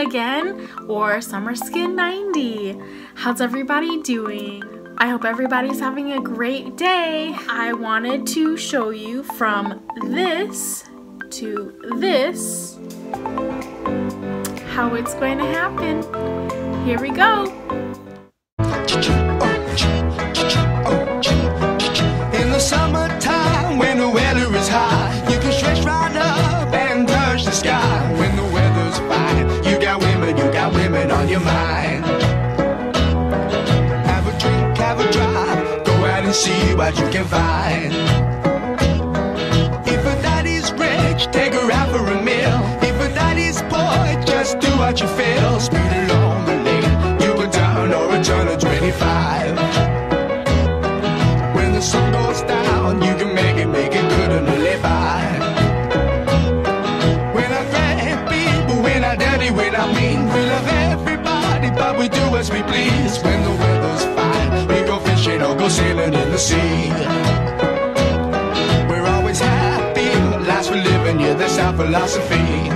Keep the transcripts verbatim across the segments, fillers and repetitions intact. Becca again, or Summer Skin ninety. How's everybody doing? I hope everybody's having a great day. I wanted to show you from this to this how it's going to happen. Here we go. In the summertime, when the weather is hot, you can stretch right up and touch the sky. When the weather's fine, you got women, you got women on your mind. Have a drink, have a drive, go out and see what you can find. If a daddy's rich, take her out for a meal. If a daddy's poor, just do what you feel. Speed along the lane, you go down or a turn of twenty-five. The sun goes down, you can make it, make it good and live by. When I grab people, when I dirty, when I mean, we love everybody, but we do as we please. When the weather's fine, we go fishing or go sailing in the sea. We're always happy, last we're living, yeah, that's our philosophy.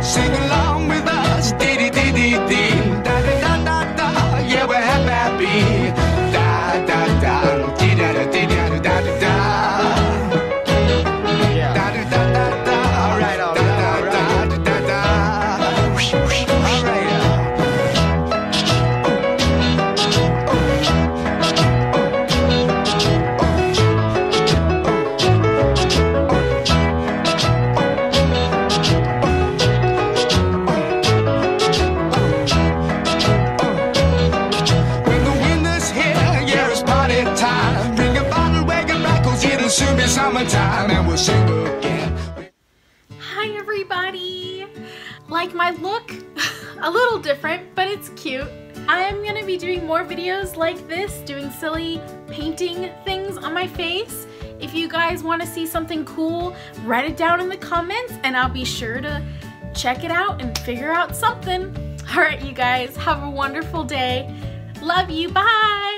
Sing along with us, dee dee dee dee dee, da da da da da, yeah, we're happy. Summertime and we'll sing again. Hi everybody! Like my look? A little different, but it's cute. I'm gonna be doing more videos like this, doing silly painting things on my face. If you guys want to see something cool, write it down in the comments and I'll be sure to check it out and figure out something. Alright you guys, have a wonderful day. Love you, bye!